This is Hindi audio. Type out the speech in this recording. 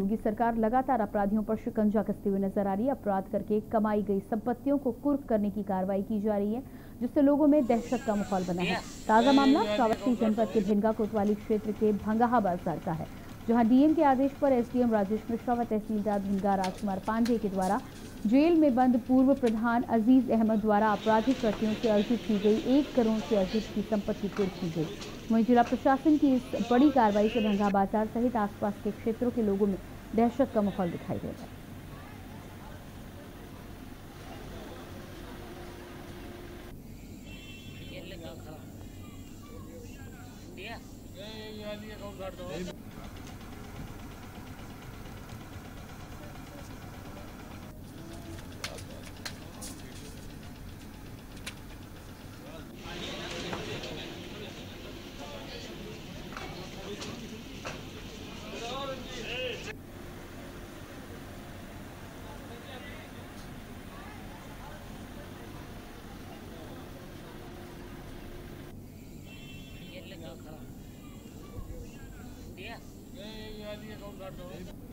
योगी सरकार लगातार अपराधियों पर शिकंजा कसते हुए नजर आ रही है। अपराध करके कमाई गई संपत्तियों को कुर्क करने की कार्रवाई की जा रही है, जिससे लोगों में दहशत का माहौल बना है। ताजा मामला श्रावस्ती जनपद के भेंगा कोतवाली क्षेत्र के भंगाहा बाजार का है, जहां डीएम के आदेश पर एसडीएम राजेश मिश्रा व तहसीलदार गंगा राजकुमार पांडेय के द्वारा जेल में बंद पूर्व प्रधान अजीज अहमद द्वारा आपराधिक कृत्यों से अर्जित की गई 1 करोड़ से अधिक की संपत्ति कुर्क की गई। वहीं जिला प्रशासन की इस बड़ी कार्रवाई से भंगा बाजार सहित आसपास के क्षेत्रों के लोगों में दहशत का माहौल दिखाई दे रहा है। खड़ा दिया ये वाली अकाउंट काट दो।